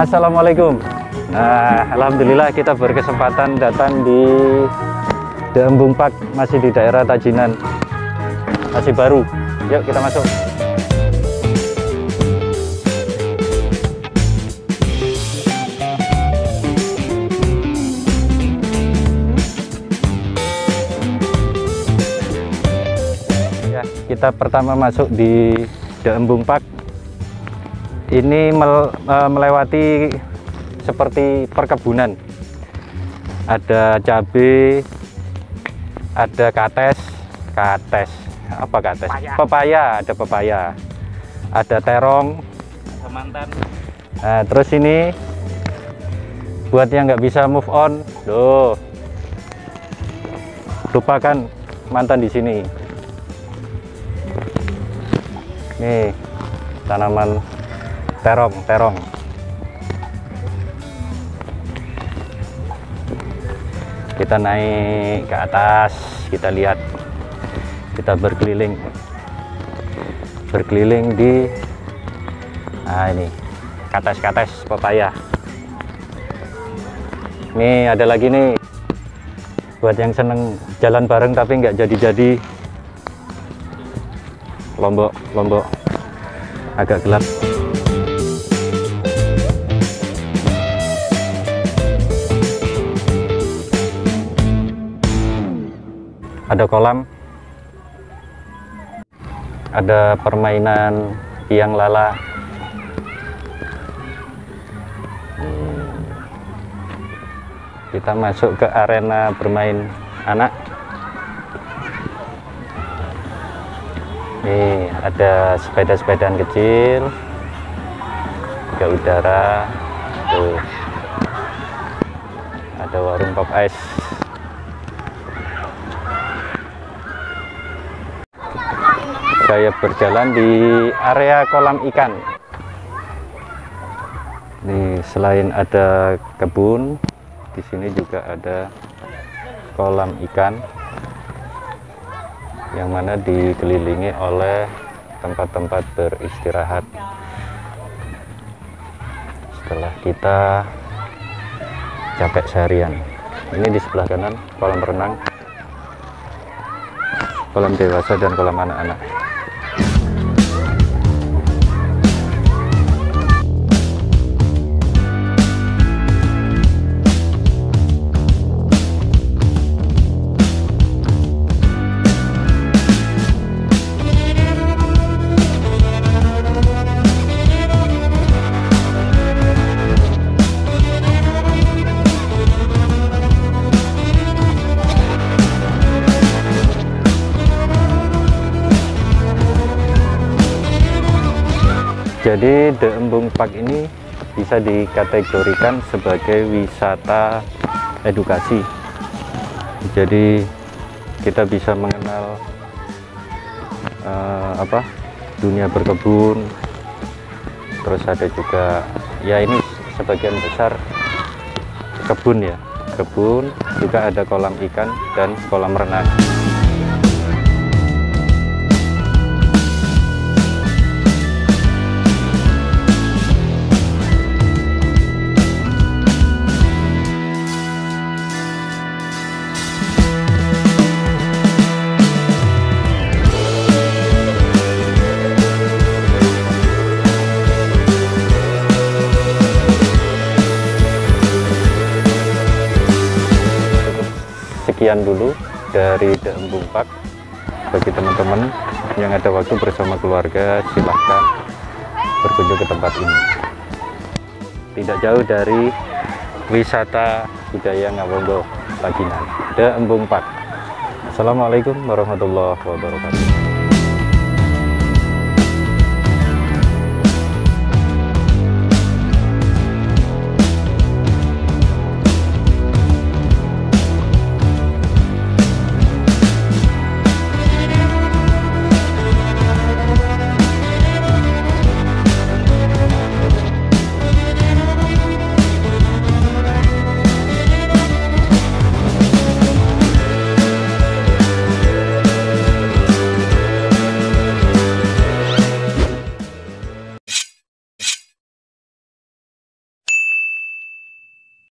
Assalamualaikum. Nah, alhamdulillah kita berkesempatan datang di D Embung Park, masih di daerah Tajinan, masih baru. Yuk kita masuk. Ya, kita pertama masuk di D Embung Park. Ini melewati seperti perkebunan, ada cabai, ada pepaya, ada terong, ada mantan. Nah, terus ini buat yang nggak bisa move on, lupakan mantan di sini. Nih tanaman terong. Kita naik ke atas, kita lihat, kita berkeliling di, nah ini kates pepaya. Nih ada lagi nih buat yang seneng jalan bareng tapi nggak jadi-jadi. Lombok agak gelap. Ada kolam, ada permainan biang lala. Kita masuk ke arena bermain anak. Nih ada sepeda-sepedaan kecil, ada udara, tuh ada warung pop ice. Saya berjalan di area kolam ikan. Nih, selain ada kebun, di sini juga ada kolam ikan yang mana dikelilingi oleh tempat-tempat beristirahat. Setelah kita capek seharian, ini di sebelah kanan kolam renang, kolam dewasa dan kolam anak-anak. Jadi D Embung Park ini bisa dikategorikan sebagai wisata edukasi. Jadi kita bisa mengenal dunia berkebun. Terus ada juga, ya ini sebagian besar kebun ya, kebun juga ada kolam ikan dan kolam renang. Sekian dulu dari D Embung Park. Bagi teman-teman yang ada waktu bersama keluarga, silahkan berkunjung ke tempat ini. Tidak jauh dari wisata budaya Ngabondo Paginan, D Embung Park. Assalamualaikum warahmatullahi wabarakatuh.